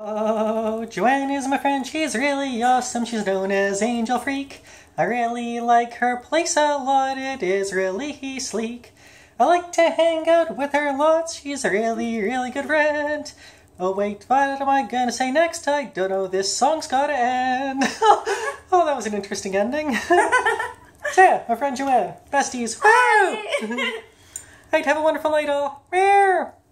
Oh, Joanne is my friend, she's really awesome, she's known as Angel Freak. I really like her place a lot, it is really sleek. I like to hang out with her lots, she's a really good friend. Oh wait, what am I gonna say next? I don't know, this song's gotta end. Oh, that was an interesting ending. Yeah, my friend Joanne, besties, woo! Hey, have a wonderful night all.